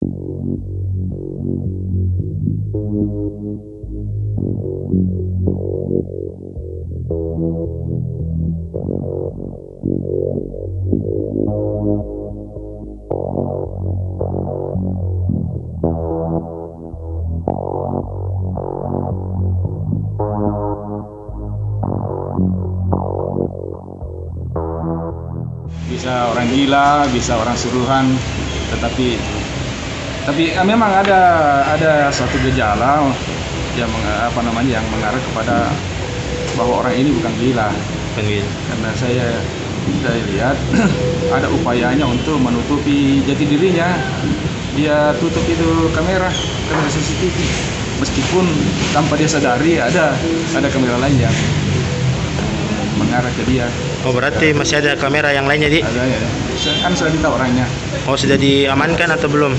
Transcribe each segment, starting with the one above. Bisa orang gila, bisa orang suruhan, tapi memang ada suatu gejala yang mengarah kepada bahwa orang ini bukan gila. Karena saya lihat ada upayanya untuk menutupi jati dirinya. Dia tutup itu kamera CCTV. Meskipun tanpa dia sadari ada kamera lain yang mengarah ke dia. Oh, berarti masih ada kamera yang lainnya, Di? Ada, ya. Kan sudah minta orangnya. Oh, sudah diamankan atau belum?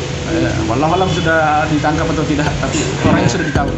Walau sudah ditangkap atau tidak, tapi orangnya sudah ditangkap.